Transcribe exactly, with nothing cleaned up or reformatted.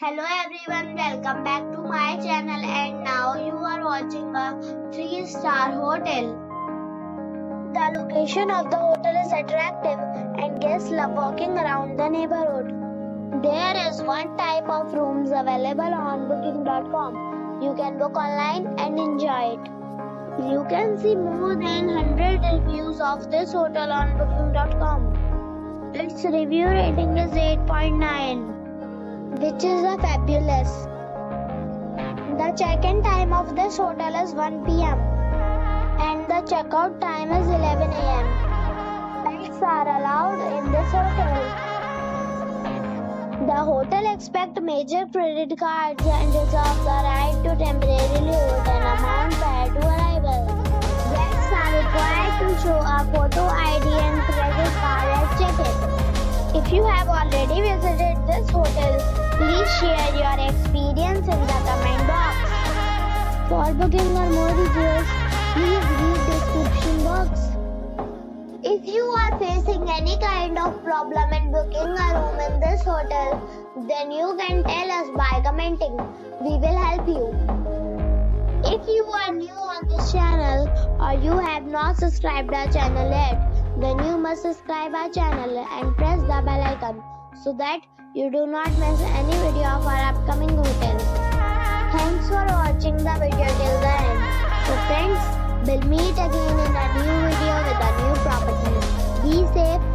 Hello everyone, welcome back to my channel and now you are watching a three star hotel. The location of the hotel is attractive and guests love walking around the neighborhood. There is one type of rooms available on booking dot com. You can book online and enjoy it. You can see more than one hundred reviews of this hotel on booking dot com. Its review rating is eight point nine. Which is a fabulous. The check-in time of this hotel is one p m and the check-out time is eleven a m Pets are allowed in this hotel. The hotel accepts major credit cards and reserves the right to temporarily hold an amount prior to arrival. Guests are required to show a photo I D and credit card at check-in. If you have already visited this hotel, please share your experience in the comment box. For booking or more details, please read the description box. If you are facing any kind of problem in booking a room in this hotel, then you can tell us by commenting. We will help you. If you are new on this channel or you have not subscribed our channel yet, then you must subscribe our channel and press the bell icon so that you do not miss any video of our upcoming hotel. Thanks for watching the video till the end. So friends, we'll meet again in a new video with a new property. Be safe.